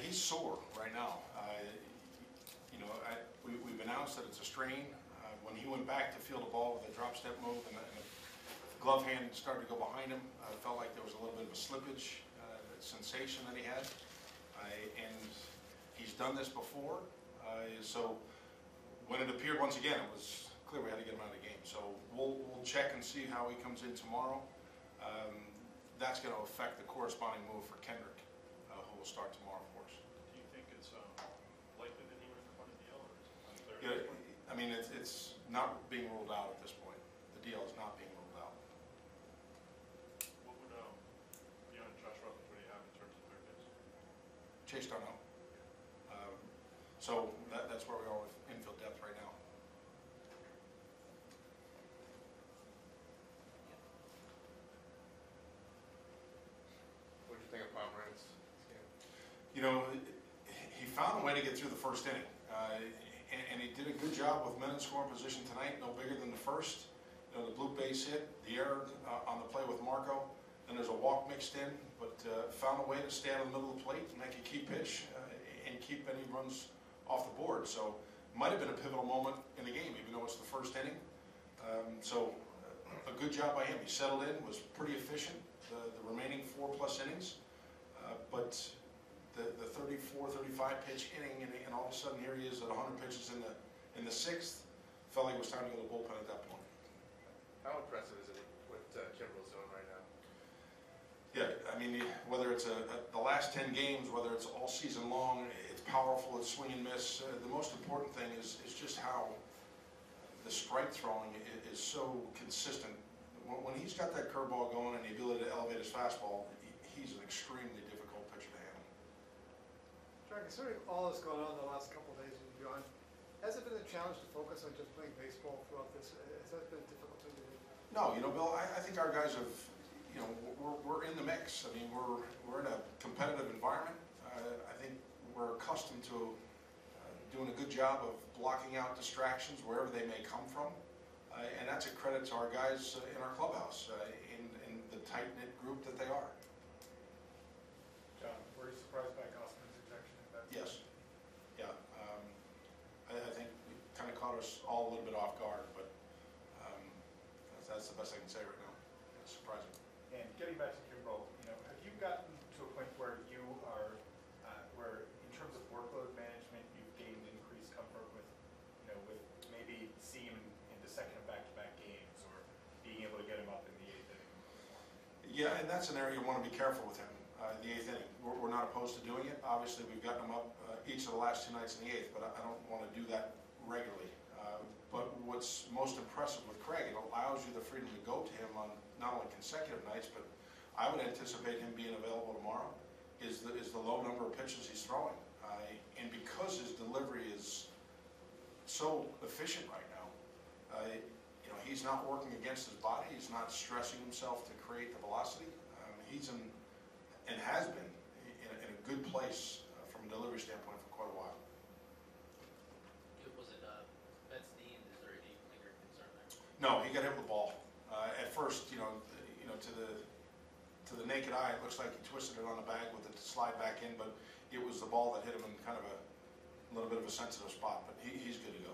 He's sore right now. You know, we've announced that it's a strain. When he went back to field the ball with a drop step move and the glove hand started to go behind him, I felt like there was a little bit of a slippage sensation that he had. And he's done this before. So when it appeared once again, it was clear we had to get him out of the game. So we'll check and see how he comes in tomorrow. That's going to affect the corresponding move for Kendrick, who will start tomorrow for us. Do you think it's likely that he was going to DL or is it on 30? Yeah, I mean, it's not being ruled out at this point. The DL is not being ruled out. What would, beyond Josh Ruff, what do you have in terms of third base? Chase Donohue. So that's where we are with infield depth right now. What do you think of Pomeranz? You know, he found a way to get through the first inning, and he did a good job with men in scoring position tonight. No bigger than the first. You know, the blue base hit, the error on the play with Marco, and there's a walk mixed in, but found a way to stand in the middle of the plate and make a key pitch and keep any runs off the board. So might have been a pivotal moment in the game, even though it's the first inning. So a good job by him. He settled in, was pretty efficient the remaining 4+ innings. But the 34, 35 pitch inning, and all of a sudden here he is at 100 pitches in the sixth. Felt like it was time to go to the bullpen at that point. How impressive is it what Kimbrel's doing right now? Yeah, I mean, whether it's the last 10 games, whether it's all season long, it's powerful, it's swing and miss. The most important thing is just how the strike throwing is so consistent. When he's got that curveball going and the ability to elevate his fastball, he's an extremely difficult pitcher to handle. Craig, considering all that's gone on the last couple of days and beyond, has it been a challenge to focus on just playing baseball throughout this? Has that been difficult to do? No, you know, Bill, I think our guys have... You know, we're in the mix. I mean, we're in a competitive environment. I think we're accustomed to doing a good job of blocking out distractions wherever they may come from, and that's a credit to our guys in our clubhouse, in the tight-knit group that they are. John, were you surprised by Gossman's ejection? Yes. Yeah. I think it kind of caught us all a little bit off guard, but that's the best I can say right now. It's surprising. And getting back to Kimbrel, you know, have you gotten to a point where you are, where in terms of workload management, you've gained increased comfort with, you know, with maybe seeing him in the second of back-to-back games or being able to get him up in the 8th inning? Yeah, and that's an area you want to be careful with him, the 8th inning. We're not opposed to doing it. Obviously, we've gotten him up each of the last two nights in the 8th, but I don't want to do that regularly. But what's most impressive with Craig, it allows you the freedom to go to him on not only consecutive nights, but I would anticipate him being available tomorrow, is the low number of pitches he's throwing. And because his delivery is so efficient right now, you know, he's not working against his body. He's not stressing himself to create the velocity. He's in, and has been, in a good place from a delivery standpoint for quite a while. No, he got hit with the ball. At first, you know, to the naked eye, it looks like he twisted it on the bag with it to slide back in, but it was the ball that hit him in kind of a little bit of a sensitive spot. But he's good to go.